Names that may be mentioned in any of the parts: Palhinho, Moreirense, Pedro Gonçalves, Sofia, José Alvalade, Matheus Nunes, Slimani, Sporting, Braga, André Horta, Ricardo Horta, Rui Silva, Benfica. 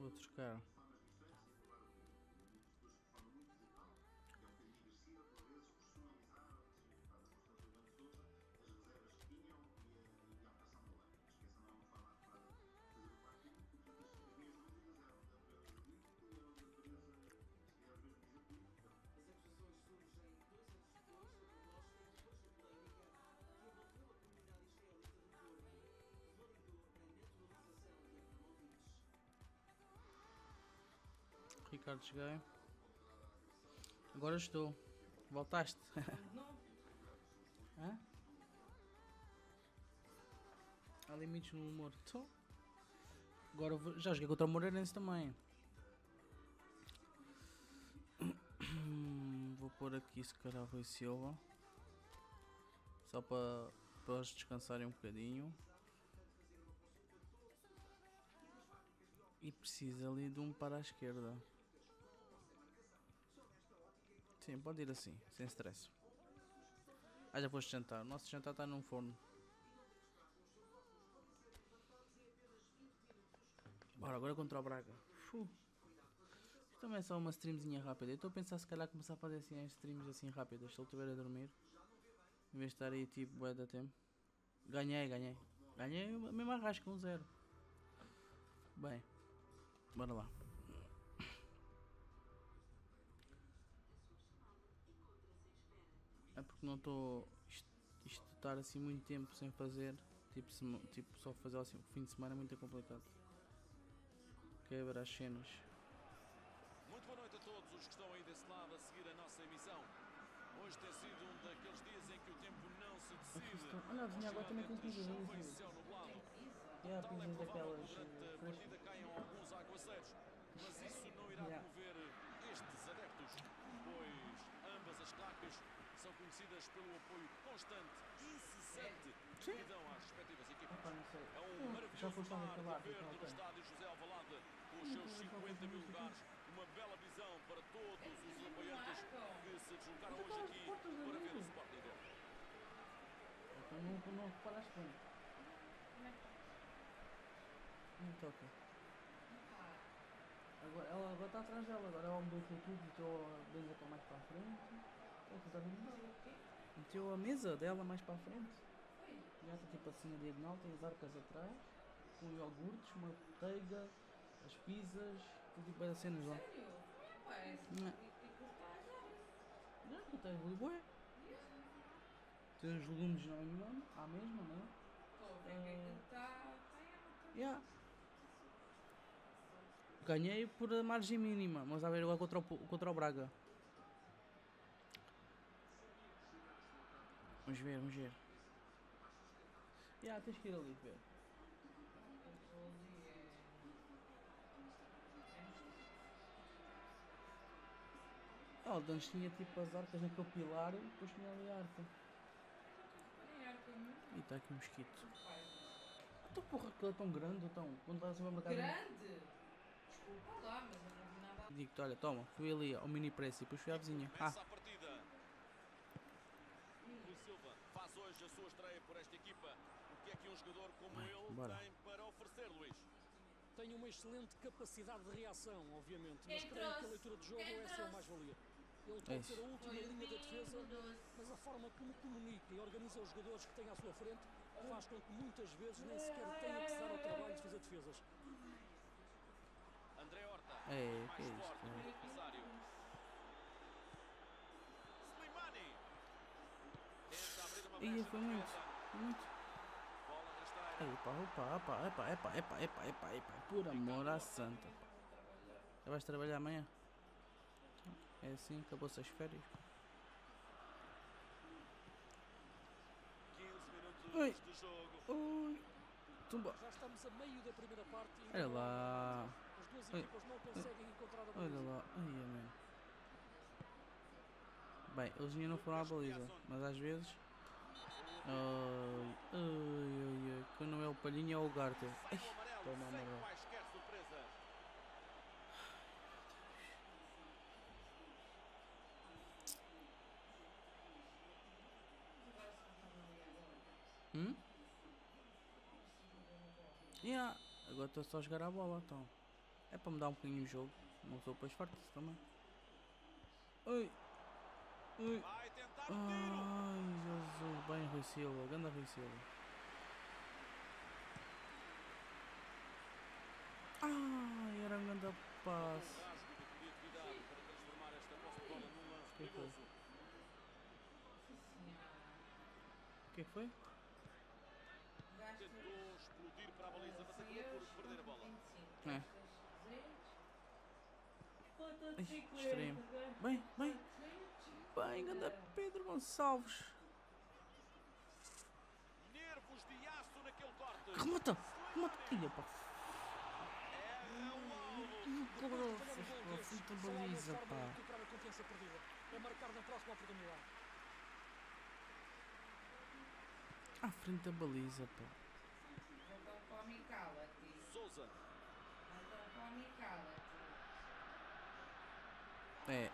Vou trocar. Ricardo, cheguei. Agora estou. Voltaste? Hã? Há limites no humor. Tô. Agora vou... já joguei contra o Moreirense também. Vou pôr aqui se calhar Rui Silva. Só para eles descansarem um bocadinho. E precisa ali de um para a esquerda. Sim, pode ir assim, sem stress. Ah, já foste jantar. O nosso jantar está num forno. Bora, agora contra o Braga. Também é só uma streamzinha rápida. Eu estou a pensar se calhar começar a fazer assim as streams assim rápidas. Se ele estiver a dormir. Em vez de estar aí tipo bué da tempo. Ganhei. Ganhei mesmo arrasca, 1-0. Bem, bora lá. É porque não estou estar assim muito tempo sem fazer, tipo só fazer assim o fim de semana é muito complicado. Quebra as cenas. Muito boa noite a todos os que estão aí desse lado a seguir a nossa emissão. Hoje tem sido um daqueles dias em que o tempo não se decide. Olha, a vizinha agora também tem que fazer isso. É a vizinha daquelas... Mas isso não irá mover estes adeptos, pois ambas as claques são conhecidas pelo apoio constante, incessante, que dão às respectivas equipas. É um maravilhoso mar de verde no estádio José Alvalade, com os seus 50 mil lugares, uma bela visão para todos os apoiantes que se deslocaram hoje aqui para ver o Sporting. Não reparaste bem. Não toca. Agora, ela agora está atrás dela, agora ela mudou tudo e estou a mesa está mais para a frente. Meteu a mesa dela mais para a frente. Já está tipo assim a diagonal, tem as arcas atrás, com iogurtes, uma manteiga, as pizzas, tudo tipo as cenas lá. Sério? Não, não tem volume. Tem os volumes não é mesmo? Há mesmo, não é? Ganhei por margem mínima, mas a ver agora contra o Braga. Vamos ver. Tens que ir ali ver. O Dantes tinha tipo as arcas naquele pilar e depois tinha ali a arca. E está aqui um mosquito. Então porra, aquilo é tão grande, então. Quando estás a ver uma grande? Desculpa lá, mas eu não vi nada. Digo-te, olha, toma, fui ali ao mini preço e depois fui à vizinha. Começa a partida. Rui Silva faz hoje a sua estreia por esta equipa. O que é que um jogador como ele tem para oferecer, Luís? Tem uma excelente capacidade de reação, obviamente, mas creio que a leitura de jogo é a sua mais-valia. Ele pode ser a última linha da defesa, mas a forma como comunica e organiza os jogadores que tem à sua frente faz com que muitas vezes nem sequer tenha que cessar ao trabalho de fazer defesas. André Horta, mais forte do adversário. Slimani. Tenta abrir uma brecha. Foi muito. Bola rasteira. Epa. Por amor à santa. Já vais trabalhar amanhã? É assim, acabou-se as férias. 15 minutos de jogo. Tumba. Já estamos a meio da primeira parte. Olha lá. As duas equipas não conseguem encontrar a baliza. Olha lá. Bem, eles ainda não foram à baliza. Mas às vezes. Quando não é o Palhinho é o Garter. Toma amarelo. Agora estou só a jogar a bola, então. É para mudar um bocadinho o jogo. Não sou depois forte também. Ui. Ui. Ai, Jesus. Bem, Rui Silva. Ganda Rui Silva. Ai, era um grande passe. O que foi? Tentou explodir para a baliza, mas acabou por perder a bola. É. Extremo. Bem, bem. Bem, anda Pedro Gonçalves. Nervos de aço naquele corte. Remota! Remota, filha, pá. Muita baliza, pá. É marcar na próxima oportunidade. À frente da baliza, pá. Souza. É,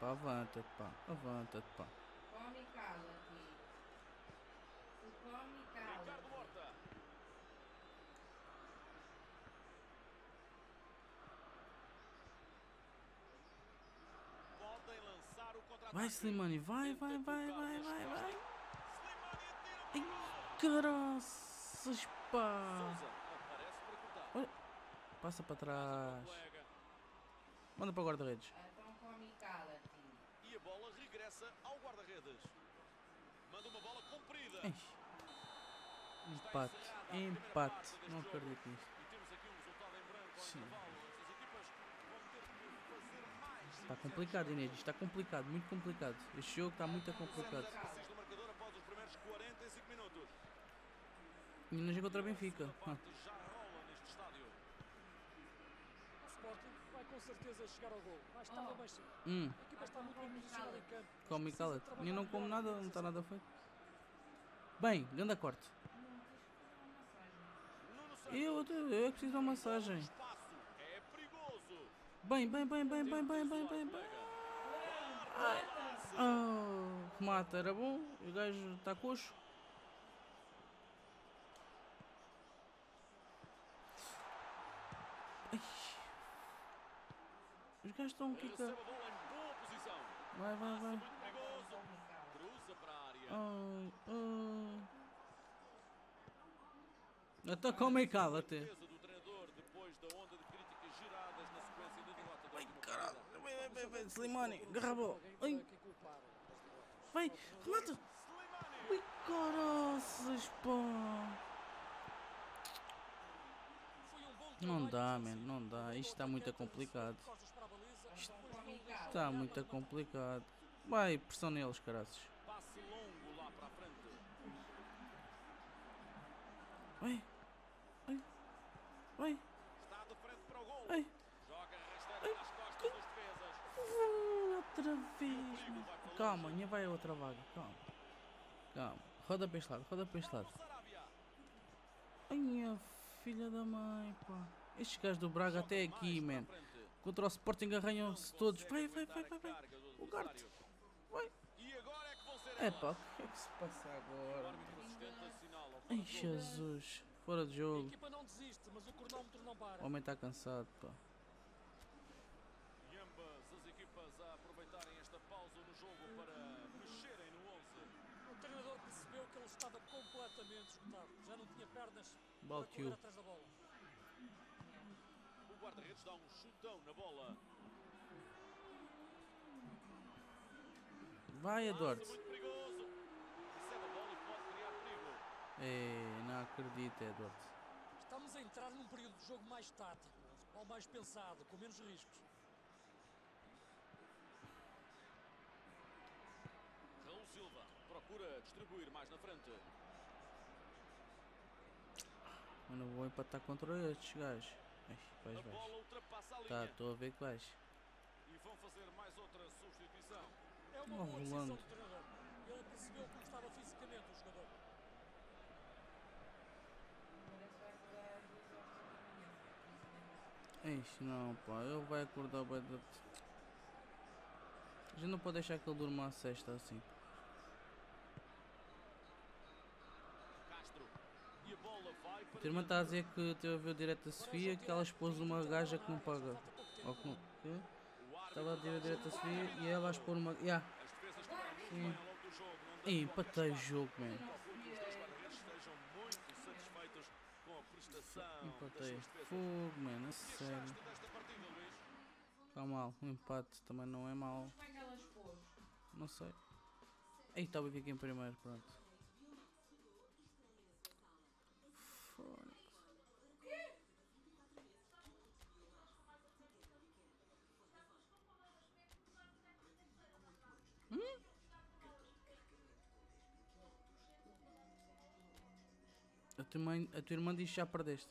pá, avanta-te, pá, avanta-te, pá. Come e cala-te. Tu come e cala-te. Ricardo Horta. Podem lançar o contra-ataque. Vai, Slimani, vai. Ai, caraças, pá. Olha, passa para trás. Manda para o guarda-redes. E a bola regressa ao guarda-redes. Manda uma bola comprida. Empate. Não acredito nisto. Está complicado, Inês. Está complicado, muito complicado. Este jogo está muito complicado. Inês contra Benfica. Vai com certeza chegar ao gol. Mais tarde ou mais cedo. A equipa está muito bem posicionada em campo. Come e cala-te. Eu não como nada, não está nada feito. Bem, grande corte. Eu preciso de uma massagem. É perigoso. Bem. Oh, mata, era bom. O gajo está coxo. Ai. Os gajos estão aqui. Vai. Até come e cala-te. Ai, caralho. Vai, Slimani. Garrabou. Vai, remata. Ai, caraças, pá. Não dá, man, não dá. Isto está muito complicado. Isto está muito complicado. Vai, pressão neles, caraças. Vai. Está de frente para o gol. Joga restante nas costas dos defesas. Outra vez. Calma, ainda vai a outra vaga. Calma. Roda para este lado. Ai, filha da mãe, pá. Estes gajos do Braga até aqui, man. Contra o Sporting arranham-se todos. Vai. O guarda. Vai. É pá, o que é que se passa agora? Ai, Jesus. Fora de jogo. O homem está cansado, pá. E ambas as equipas a aproveitarem esta pausa no jogo para mexerem no 11. O treinador percebeu que ele estava completamente esgotado. Já não tinha pernas para correr atrás da bola. O guarda-redes dá um chutão na bola. Vai, Adorte. Recebe a bola e pode criar perigo. É, não acredito, Adorte. Estamos a entrar num período de jogo mais tático, ou mais pensado, com menos riscos. Rui Silva procura distribuir mais na frente. Eu não vou empatar contra estes gajos. Vais. Tá, estou a ver que vais. E vão fazer mais outra substituição. É uma boa decisão do treinador. Ele percebeu como estava fisicamente o jogador. Eixe, não, pá. Ele vai acordar bem. A gente não pode deixar que ele durma à sexta assim. Tua irmã está a dizer que teve a ver o direto da Sofia, que ela expôs uma gaja que não paga. Ou que não. Estava a ver o direto da Sofia e ela expôs uma. Yeah. Sim. E empatei o jogo, mano. Empatei. Fogo, mano, é sério. Está mal. O empate também não é mal. Não sei. Aí está o aqui em primeiro, pronto. A tua irmã diz que já perdeste.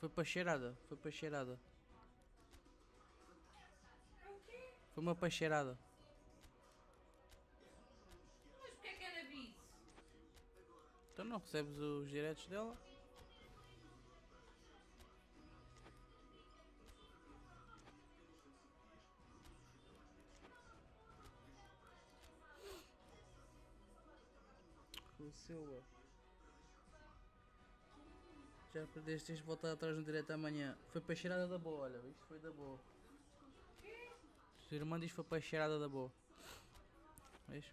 Foi pacheirada, foi pacheirada. Foi uma pacheirada. Mas porquê que era bis? Então não recebes os direitos dela? Rui Silva, já perdeste, tens de voltar atrás no direto amanhã. Foi para a cheirada da boa, olha, isto foi da boa. O teu irmão diz que foi para a cheirada da boa. Vês?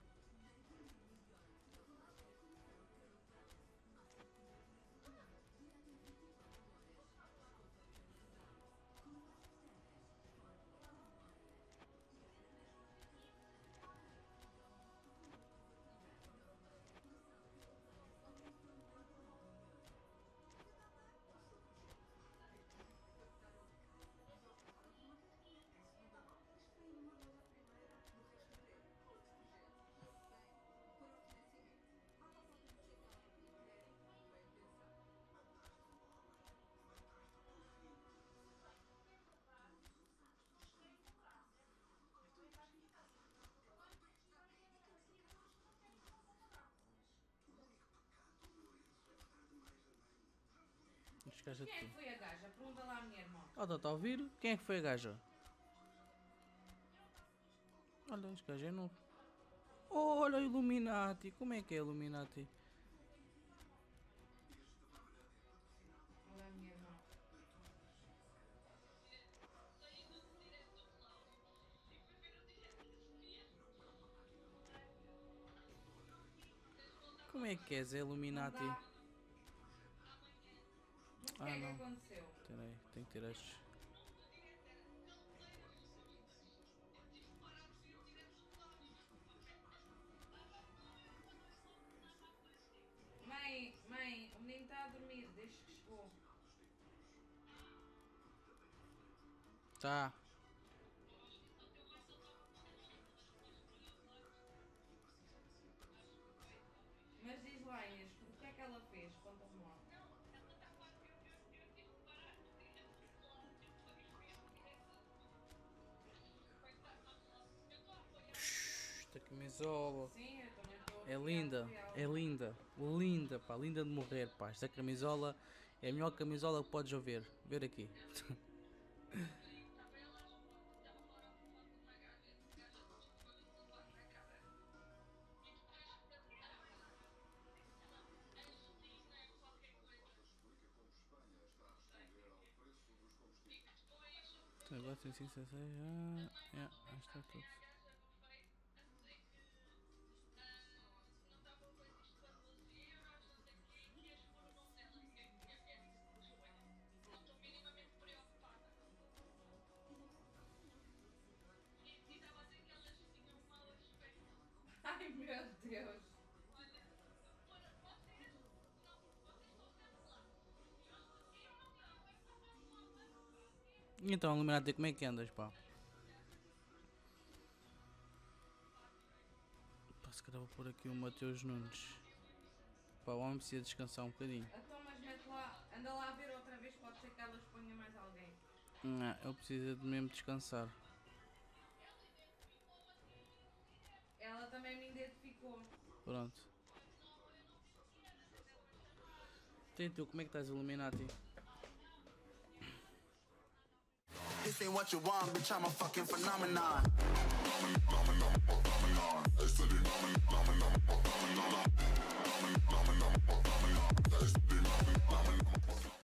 Quem é que foi a gaja? Pergunta lá à minha irmã. Olha, está a ouvir? Quem é que foi a gaja? Olha, este gajo é novo. Oh, olha, Illuminati. Como é que é Illuminati? Olha a minha irmã. Como é que és, Illuminati? O que é que aconteceu? Peraí, tenho que tirar estes. Mãe, o menino está a dormir desde que chegou. Tá. Mas diz lá, Inês, o que é que ela fez? Conta-me lá. Esta camisola. Sim, eu também tô... É linda, é linda, linda, pá, linda de morrer, pá. Esta camisola é a melhor camisola que podes ouvir. Ver aqui. Agora tem 566, já está tudo. Meu Deus! Então, Illuminati, como é que andas, pá? Se calhar vou pôr aqui o Matheus Nunes. Pá, o homem precisa descansar um bocadinho. Então, mas mete lá, anda lá a ver outra vez, pode ser que ela exponha mais alguém. Não, ele precisa de mesmo descansar. Ela também me identificou. Pronto. E tu, como é que estás, Illuminati? This ain't what you want, bitch, I'm a fucking phenomenon.